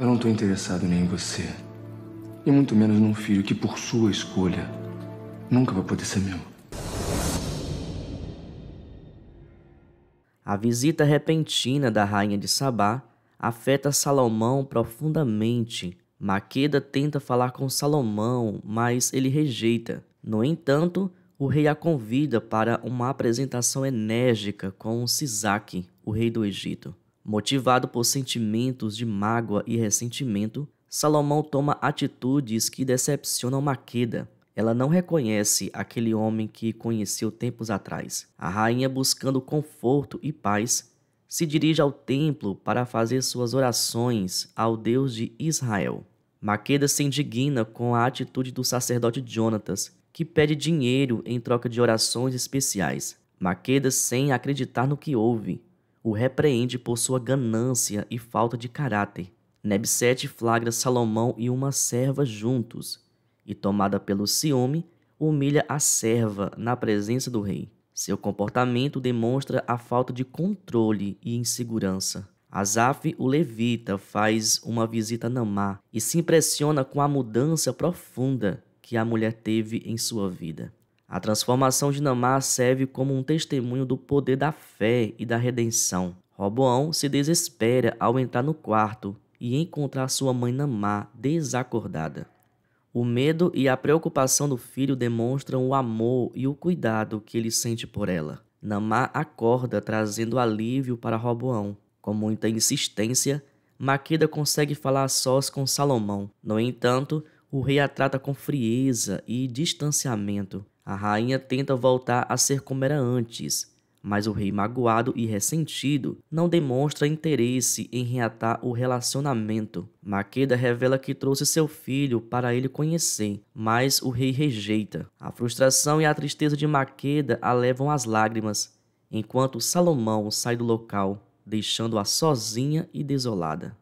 Eu não estou interessado nem em você. E muito menos num filho que, por sua escolha, nunca vai poder ser meu. A visita repentina da rainha de Sabá afeta Salomão profundamente. Makeda tenta falar com Salomão, mas ele rejeita. No entanto, o rei a convida para uma apresentação enérgica com Sisaque, o rei do Egito. Motivado por sentimentos de mágoa e ressentimento, Salomão toma atitudes que decepcionam Makeda. Ela não reconhece aquele homem que conheceu tempos atrás. A rainha, buscando conforto e paz, se dirige ao templo para fazer suas orações ao Deus de Israel. Makeda se indigna com a atitude do sacerdote Jonatas, que pede dinheiro em troca de orações especiais. Makeda, sem acreditar no que ouve, o repreende por sua ganância e falta de caráter. Nebset flagra Salomão e uma serva juntos, e, tomada pelo ciúme, humilha a serva na presença do rei. Seu comportamento demonstra a falta de controle e insegurança. Asaf, o levita, faz uma visita a Naamá e se impressiona com a mudança profunda que a mulher teve em sua vida. A transformação de Naamá serve como um testemunho do poder da fé e da redenção. Roboão se desespera ao entrar no quarto e encontrar sua mãe Naamá desacordada. O medo e a preocupação do filho demonstram o amor e o cuidado que ele sente por ela. Naamá acorda, trazendo alívio para Roboão. Com muita insistência, Makeda consegue falar a sós com Salomão. No entanto, o rei a trata com frieza e distanciamento. A rainha tenta voltar a ser como era antes, mas o rei, magoado e ressentido, não demonstra interesse em reatar o relacionamento. Makeda revela que trouxe seu filho para ele conhecer, mas o rei rejeita. A frustração e a tristeza de Makeda a levam às lágrimas, enquanto Salomão sai do local, deixando-a sozinha e desolada.